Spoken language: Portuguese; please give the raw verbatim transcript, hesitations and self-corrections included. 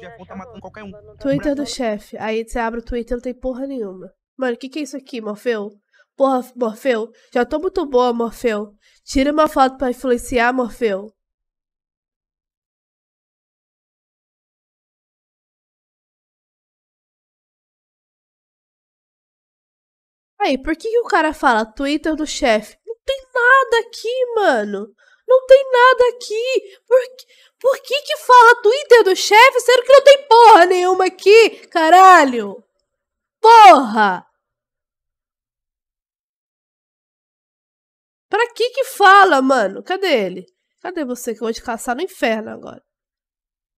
Chefão tá matando qualquer um. Twitter do chefe. Aí você abre o Twitter e não tem porra nenhuma. Mano, o que que é isso aqui, Morfeu? Porra, Morfeu. Já tô muito boa, Morfeu. Tira uma foto pra influenciar, Morfeu. Aí, por que que o cara fala Twitter do chefe? Não tem nada aqui, mano. Não tem nada aqui. Por que, por que que fala Twitter do chefe, sendo que não tem porra nenhuma aqui? Caralho. Porra. Pra que que fala, mano? Cadê ele? Cadê você que eu vou te caçar no inferno agora?